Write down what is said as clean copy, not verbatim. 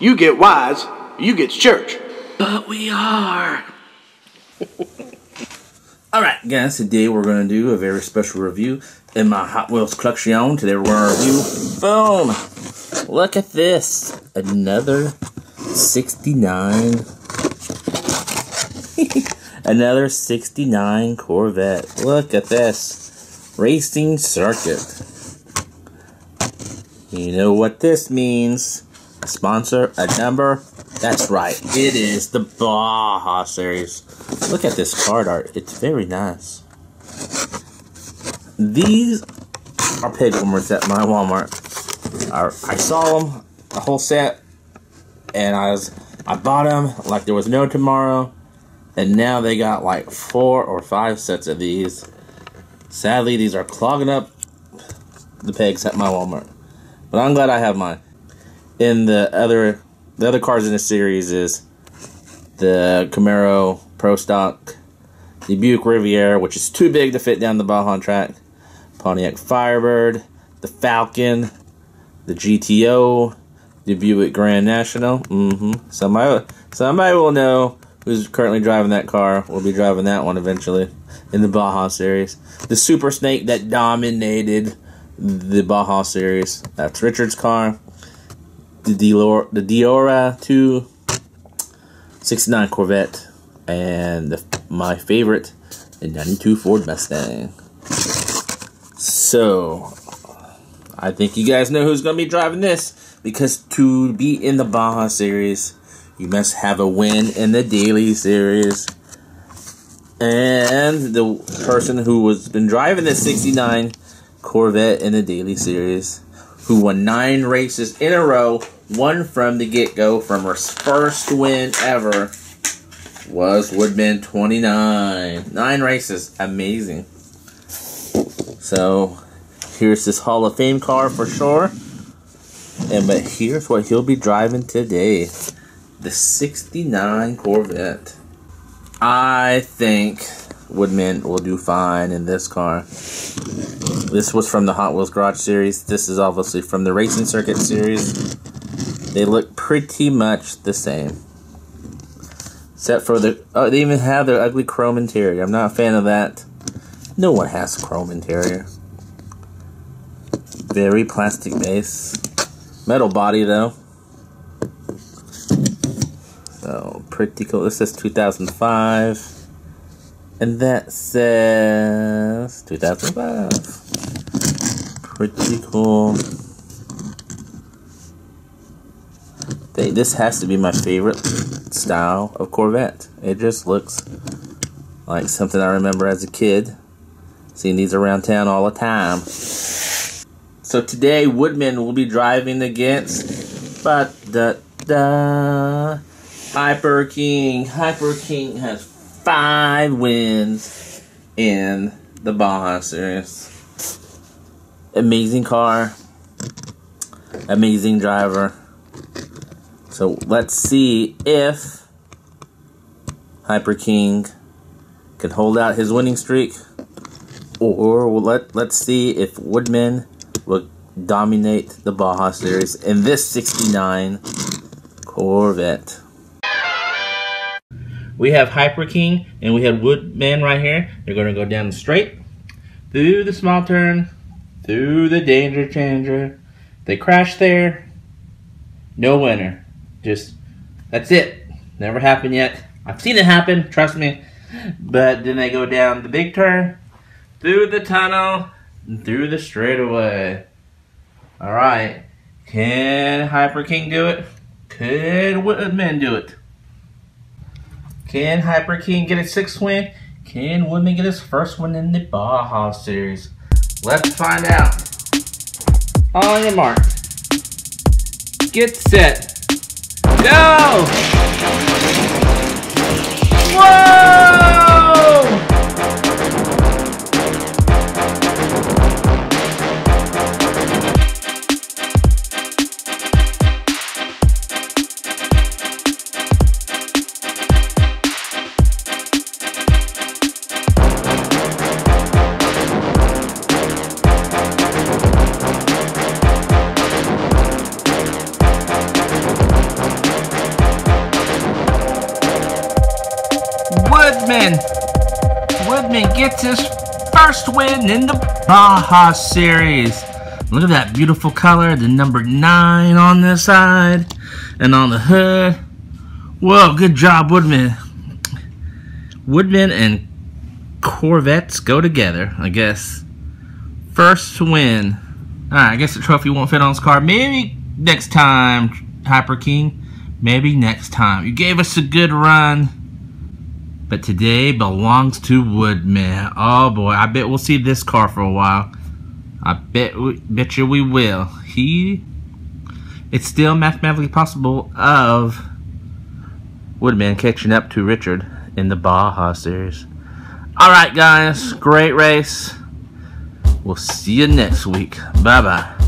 You get wise, you get church. But we are. Alright guys, today we're going to do a very special review in my Hot Wheels collection. Today we're going to review, boom, look at this, another 69, another 69 Corvette. Look at this, racing circuit. You know what this means. Sponsor, a number. That's right. It is the Baja Series. Look at this card art. It's very nice. These are pig warmers at my Walmart. I saw them, the whole set, and I bought them like there was no tomorrow. And now they got like 4 or 5 sets of these. Sadly, these are clogging up the pegs at my Walmart. But I'm glad I have mine. And the other cars in the series is the Camaro Pro Stock, the Buick Riviera, which is too big to fit down the Baja track, Pontiac Firebird, the Falcon, the GTO, the Buick Grand National. Somebody will know who's currently driving that car. We'll be driving that one eventually in the Baja series. The Super Snake that dominated the Baja series. That's Richard's car. The Diora 2, 69 Corvette, and my favorite, the 92 Ford Mustang. So, I think you guys know who's going to be driving this, because to be in the Baja series, you must have a win in the Daily series. And the person who has been driving this 69 Corvette in the Daily series, who won 9 races in a row, won from the get-go, from her first win ever, was Woodman29. 9 races, amazing. So here's this Hall of Fame car for sure, but here's what he'll be driving today, the 69 Corvette. I think Woodman will do fine in this car. This was from the Hot Wheels Garage series. This is obviously from the Racing Circuit series. They look pretty much the same. Except for the... Oh, they even have their ugly chrome interior. I'm not a fan of that. No one has chrome interior. Very plastic base. Metal body, though. So, pretty cool. This says 2005. And that says 2005. Pretty cool. This has to be my favorite style of Corvette. It just looks like something I remember as a kid. Seeing these around town all the time. So today, Woodman will be driving against Hyperking. Hyperking has 5 wins in the Baja series. Amazing car. Amazing driver. So let's see if Hyperking can hold out his winning streak. Or let's see if Woodman will dominate the Baja series in this 69 Corvette. We have Hyperking and we have Woodman right here. They're going to go down the straight, through the small turn, through the danger changer. They crash there. No winner. Just, that's it. Never happened yet. I've seen it happen, trust me. But then they go down the big turn, through the tunnel, and through the straightaway. All right. Can Hyperking do it? Could Woodman do it? Can Hyperking get his 6th win? Can Woodman get his first win in the Baja series? Let's find out. On your mark. Get set. Go! Woodman. Woodman gets his first win in the Baja Series. Look at that beautiful color, the number 9 on this side and on the hood. Whoa, good job, Woodman. Woodman and Corvettes go together, I guess. First win. Alright, I guess the trophy won't fit on this car. Maybe next time, Hyperking. Maybe next time. You gave us a good run, but today belongs to Woodman. Oh boy, I bet we'll see this car for a while. I bet you we will. It's still mathematically possible of Woodman catching up to Richard in the Baja Series. Alright guys, great race. We'll see you next week. Bye-bye.